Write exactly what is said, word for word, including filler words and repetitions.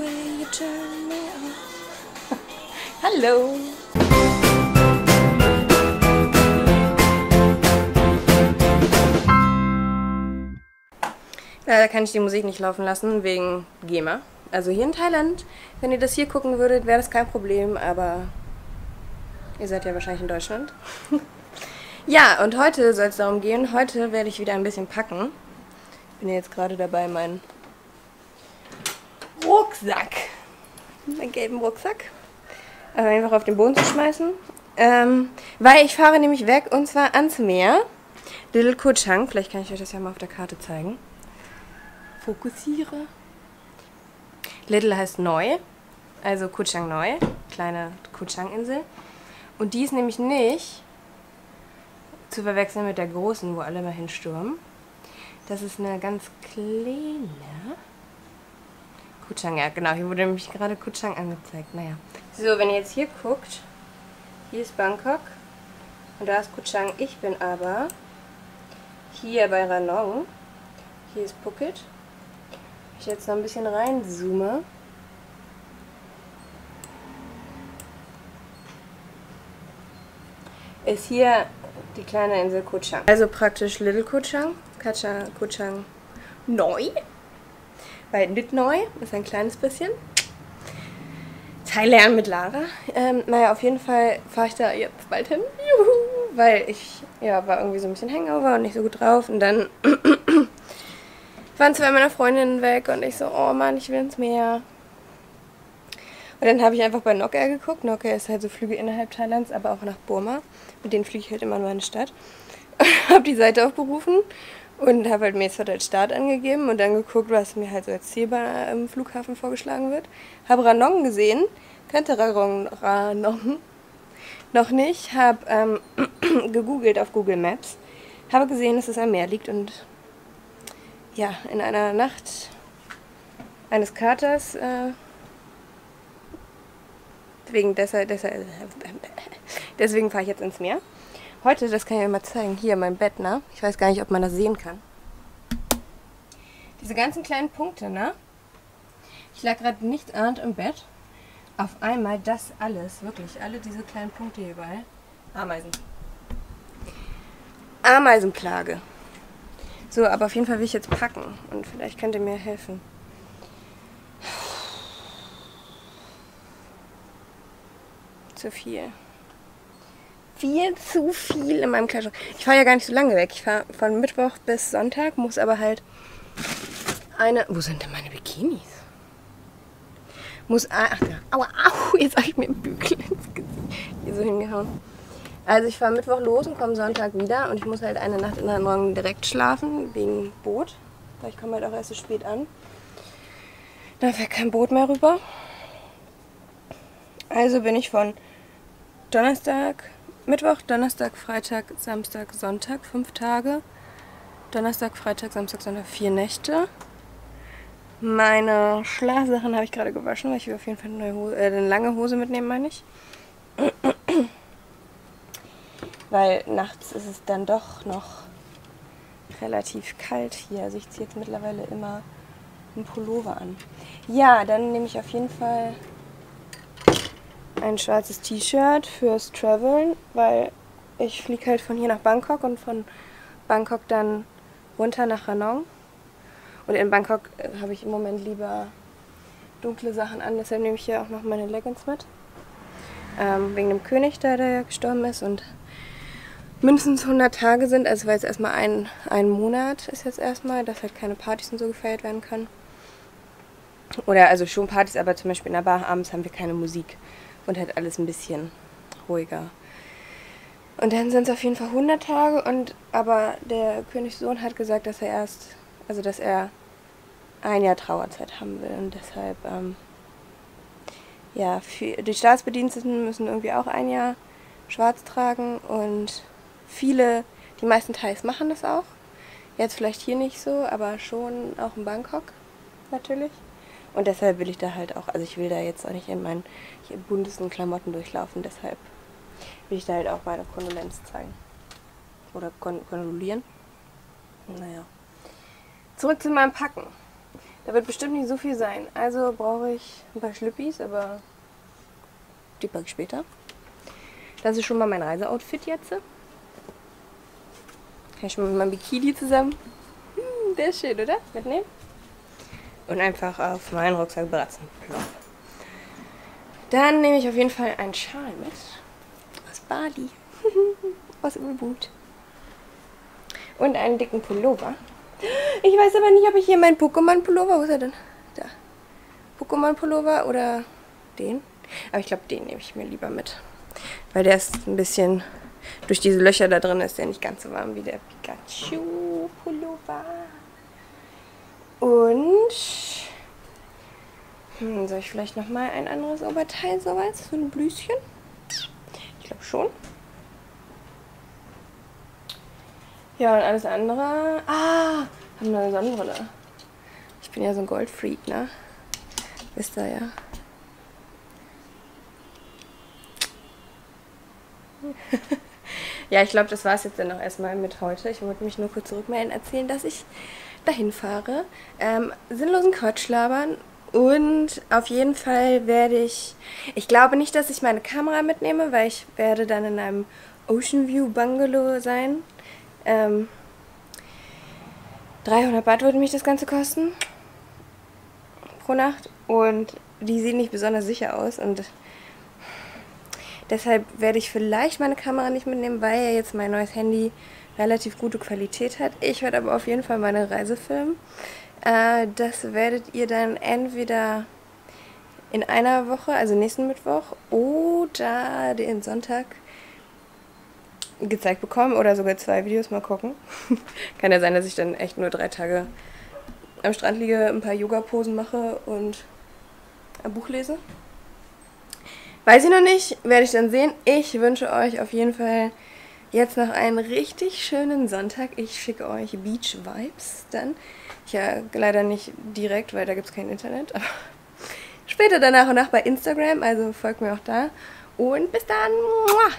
way you turn me on. Hallo! Leider kann ich die Musik nicht laufen lassen, wegen GEMA. Also hier in Thailand, wenn ihr das hier gucken würdet, wäre das kein Problem, aber ihr seid ja wahrscheinlich in Deutschland. Ja, und heute soll es darum gehen. Heute werde ich wieder ein bisschen packen. Ich bin ja jetzt gerade dabei, meinen Rucksack, meinen gelben Rucksack, also einfach auf den Boden zu schmeißen. Ähm, weil ich fahre nämlich weg, und zwar ans Meer. Little Koh Chang, vielleicht kann ich euch das ja mal auf der Karte zeigen. Fokussiere. Little heißt neu, also Koh Chang Noi, kleine Koh Chang Insel. Und die ist nämlich nicht zu verwechseln mit der großen, wo alle mal hinstürmen. Das ist eine ganz kleine Koh Chang, ja genau, hier wurde nämlich gerade Koh Chang angezeigt, naja. So, wenn ihr jetzt hier guckt, hier ist Bangkok und da ist Koh Chang. Ich bin aber hier bei Ranong, hier ist Phuket. Wenn ich jetzt noch ein bisschen reinzoome, ist hier die kleine Insel Koh Chang. Also praktisch Little Koh Chang, Koh Chang Noi, bei Nidnoi ist ein kleines bisschen. Thailand mit Lara. Ähm, naja, auf jeden Fall fahre ich da jetzt bald hin, juhu, weil ich ja, war irgendwie so ein bisschen Hangover und nicht so gut drauf. Und dann waren zwei meiner Freundinnen weg und ich so, oh Mann, ich will ins Meer. Und dann habe ich einfach bei Nok Air geguckt. Nok Air ist halt so Flüge innerhalb Thailands, aber auch nach Burma. Mit denen fliege ich halt immer nur in die Stadt. Habe die Seite aufgerufen und habe halt Mesford als Start angegeben und dann geguckt, was mir halt so als Ziel im Flughafen vorgeschlagen wird. Habe Ranong gesehen, kannte Ranong noch nicht. Habe ähm, gegoogelt auf Google Maps, habe gesehen, dass es am Meer liegt und ja, in einer Nacht eines Katers... Äh, Deswegen, deswegen, deswegen fahre ich jetzt ins Meer. Heute, das kann ich euch mal zeigen, hier mein Bett, ne? Ich weiß gar nicht, ob man das sehen kann. Diese ganzen kleinen Punkte, ne? Ich lag gerade nichtsahnend im Bett. Auf einmal das alles, wirklich, alle diese kleinen Punkte hier überall. Ameisen. Ameisenplage. So, aber auf jeden Fall will ich jetzt packen und vielleicht könnt ihr mir helfen. Zu viel. Viel zu viel in meinem Kleiderschrank. Ich fahre ja gar nicht so lange weg. Ich fahre von Mittwoch bis Sonntag, muss aber halt eine... Wo sind denn meine Bikinis? Muss... Ach, aua, au, jetzt habe ich mir einen Bügel ins Gesicht hier so hingehauen. Also ich fahre Mittwoch los und komme Sonntag wieder und ich muss halt eine Nacht in der Morgen direkt schlafen, wegen Boot. Weil ich komme halt auch erst so spät an. Da fährt kein Boot mehr rüber. Also bin ich von Donnerstag, Mittwoch, Donnerstag, Freitag, Samstag, Sonntag, fünf Tage. Donnerstag, Freitag, Samstag, Sonntag, vier Nächte. Meine Schlafsachen habe ich gerade gewaschen, weil ich will auf jeden Fall eine, neue Hose, äh, eine lange Hose mitnehmen, meine ich. Weil nachts ist es dann doch noch relativ kalt hier. Also ich ziehe jetzt mittlerweile immer einen Pullover an. Ja, dann nehme ich auf jeden Fall... ein schwarzes T-Shirt fürs Traveln, weil ich fliege halt von hier nach Bangkok und von Bangkok dann runter nach Ranong. Und in Bangkok habe ich im Moment lieber dunkle Sachen an, deshalb nehme ich hier auch noch meine Leggings mit. Ähm, wegen dem König, da der ja gestorben ist und mindestens hundert Tage sind, also weil es erstmal ein, ein Monat ist jetzt erstmal, dass halt keine Partys und so gefeiert werden können. Oder also schon Partys, aber zum Beispiel in der Bar abends haben wir keine Musik. Und halt alles ein bisschen ruhiger. Und dann sind es auf jeden Fall hundert Tage. Und, aber der Königssohn hat gesagt, dass er erst, also dass er ein Jahr Trauerzeit haben will. Und deshalb, ähm, ja, für, die Staatsbediensteten müssen irgendwie auch ein Jahr schwarz tragen. Und viele, die meisten Thais machen das auch. Jetzt vielleicht hier nicht so, aber schon auch in Bangkok natürlich. Und deshalb will ich da halt auch, also ich will da jetzt auch nicht in meinen buntesten Klamotten durchlaufen, deshalb will ich da halt auch meine Kondolenz zeigen. Oder kon kondolieren. Naja. Zurück zu meinem Packen. Da wird bestimmt nicht so viel sein. Also brauche ich ein paar Schlüppis, aber die packe ich später. Das ist schon mal mein Reiseoutfit jetzt. Kann ich schon mal mit meinem Bikini zusammen. Hm, der ist schön, oder? Mitnehmen. Und einfach auf meinen Rucksack bratzen. Dann nehme ich auf jeden Fall einen Schal mit. Aus Bali. Aus Ubud. Und einen dicken Pullover. Ich weiß aber nicht, ob ich hier meinen Pokémon-Pullover... Wo ist er denn? Da. Pokémon-Pullover oder den? Aber ich glaube, den nehme ich mir lieber mit. Weil der ist ein bisschen... Durch diese Löcher da drin ist der nicht ganz so warm wie der Pikachu-Pullover. Und... Hm, soll ich vielleicht nochmal ein anderes Oberteil, sowas? So ein Blüschen? Ich glaube schon. Ja, und alles andere... Ah, haben wir eine Sonnenbrille. Ich bin ja so ein Goldfreak, ne? Wisst ihr ja. Ja, ich glaube, das war es jetzt dann auch erstmal mit heute. Ich wollte mich nur kurz zurückmelden, erzählen, dass ich dahin fahre. Ähm, sinnlosen Quatsch labern. Und auf jeden Fall werde ich... Ich glaube nicht, dass ich meine Kamera mitnehme, weil ich werde dann in einem Ocean View Bungalow sein. Ähm, dreihundert Baht würde mich das Ganze kosten pro Nacht und die sehen nicht besonders sicher aus und deshalb werde ich vielleicht meine Kamera nicht mitnehmen, weil ja jetzt mein neues Handy relativ gute Qualität hat. Ich werde aber auf jeden Fall meine Reise filmen. Äh, das werdet ihr dann entweder in einer Woche, also nächsten Mittwoch oder den Sonntag gezeigt bekommen oder sogar zwei Videos, mal gucken. Kann ja sein, dass ich dann echt nur drei Tage am Strand liege, ein paar Yoga-Posen mache und ein Buch lese. Weiß ich noch nicht, werde ich dann sehen. Ich wünsche euch auf jeden Fall jetzt noch einen richtig schönen Sonntag. Ich schicke euch Beach-Vibes dann. Ja, leider nicht direkt, weil da gibt es kein Internet, aber später danach und nach bei Instagram, also folgt mir auch da. Und bis dann!